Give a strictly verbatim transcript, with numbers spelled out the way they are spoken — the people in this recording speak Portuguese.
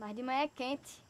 Mas de manhã é quente.